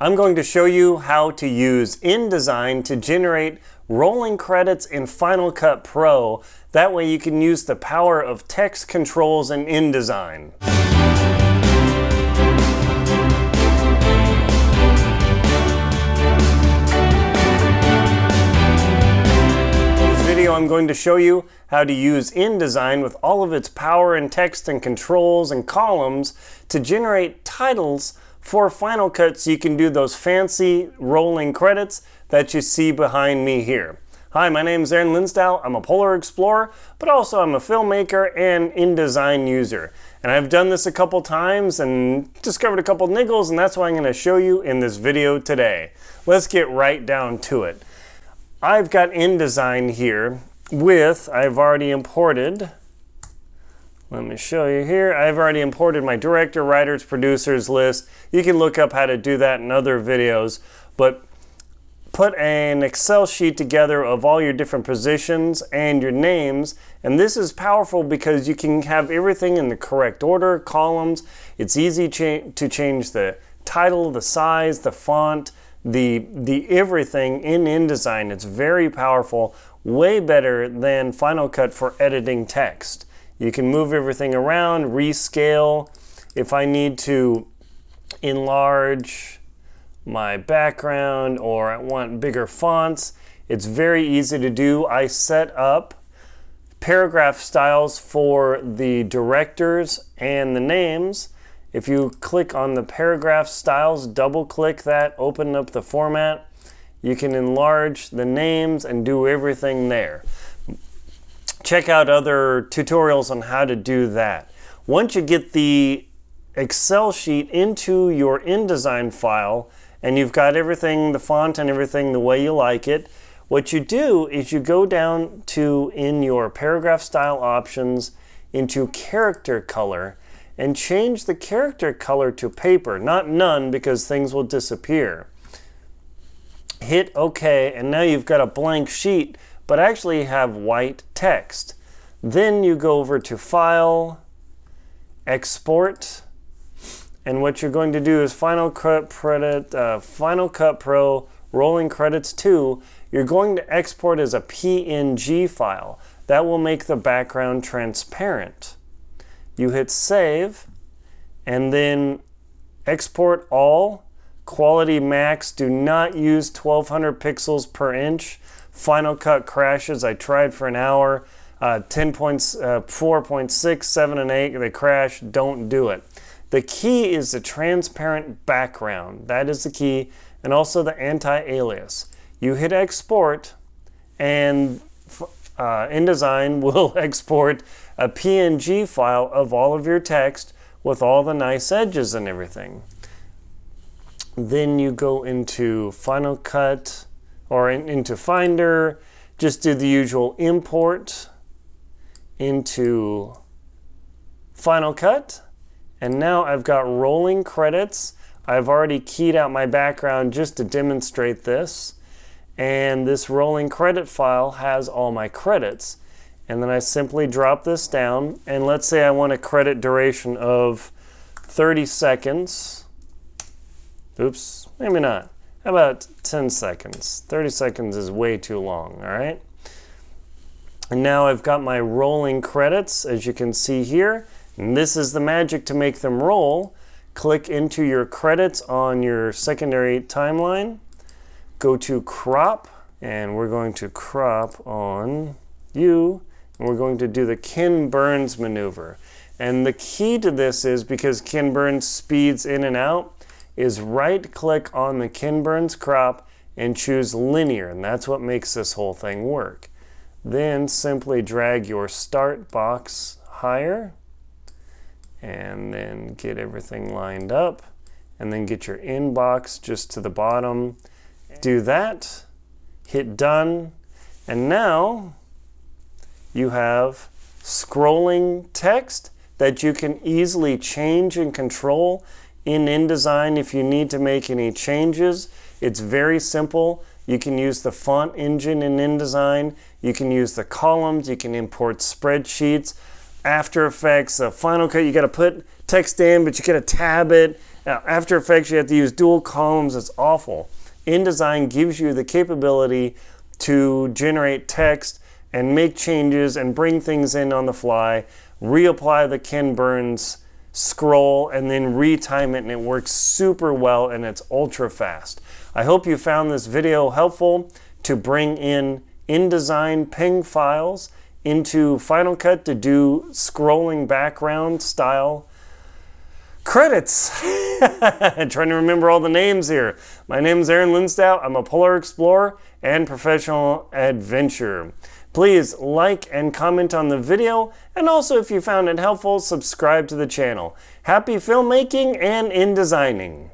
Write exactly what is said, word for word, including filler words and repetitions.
I'm going to show you how to use InDesign to generate rolling credits in Final Cut Pro. That way you can use the power of text controls in InDesign. In this video I'm going to show you how to use InDesign with all of its power and text and controls and columns to generate titles for Final Cut, so you can do those fancy rolling credits that you see behind me here. Hi, my name is Aaron Linsdau. I'm a polar explorer, but also I'm a filmmaker and InDesign user. And I've done this a couple times and discovered a couple niggles, and that's what I'm going to show you in this video today. Let's get right down to it. I've got InDesign here with, I've already imported, let me show you here. I've already imported my director, writers, producers list. You can look up how to do that in other videos, but put an Excel sheet together of all your different positions and your names. And this is powerful because you can have everything in the correct order, columns. It's easy cha- to change the title, the size, the font, the, the everything in InDesign. It's very powerful, way better than Final Cut for editing text. You can move everything around, rescale. If I need to enlarge my background or I want bigger fonts, it's very easy to do. I set up paragraph styles for the directors and the names. If you click on the paragraph styles, double click that, open up the format. You can enlarge the names and do everything there. Check out other tutorials on how to do that. Once you get the Excel sheet into your InDesign file and you've got everything, the font and everything the way you like it, what you do is you go down to in your paragraph style options into character color and change the character color to paper, not none because things will disappear. Hit OK and now you've got a blank sheet, but actually have white text. Then you go over to File, Export, and what you're going to do is Final Cut, Credit, uh, Final Cut Pro Rolling Credits two, you're going to export as a P N G file. That will make the background transparent. You hit Save, and then Export All, Quality Max, do not use twelve hundred pixels per inch. Final Cut crashes. I tried for an hour, uh, ten point four, four point six, seven, and eight, they crash. Don't do it. The key is the transparent background. That is the key, and also the anti-alias. You hit export, and uh, InDesign will export a P N G file of all of your text with all the nice edges and everything. Then you go into Final Cut, or in, into Finder, just do the usual import into Final Cut. And now I've got rolling credits. I've already keyed out my background just to demonstrate this. And this rolling credit file has all my credits. And then I simply drop this down. And let's say I want a credit duration of thirty seconds. Oops, maybe not. How about ten seconds? thirty seconds is way too long, all right? And now I've got my rolling credits, as you can see here. And this is the magic to make them roll. Click into your credits on your secondary timeline. Go to crop, and we're going to crop on you. And we're going to do the Ken Burns maneuver. And the key to this is, because Ken Burns speeds in and out, is right click on the Ken Burns crop and choose linear, and that's what makes this whole thing work. Then simply drag your start box higher and then get everything lined up and then get your end box just to the bottom. Do that, hit done, and now you have scrolling text that you can easily change and control in InDesign. If you need to make any changes, it's very simple. You can use the font engine in InDesign. You can use the columns. You can import spreadsheets, After Effects, uh, Final Cut. You got to put text in, but you got to tab it. Now, After Effects, you have to use dual columns. It's awful. InDesign gives you the capability to generate text and make changes and bring things in on the fly, reapply the Ken Burns scroll, and then retime it, and it works super well, and it's ultra fast. I hope you found this video helpful to bring in InDesign P N G files into Final Cut to do scrolling background style credits. I'm trying to remember all the names here. My name is Aaron Linsdau. I'm a polar explorer and professional adventurer. Please like and comment on the video, and also, if you found it helpful, subscribe to the channel. Happy filmmaking and InDesigning.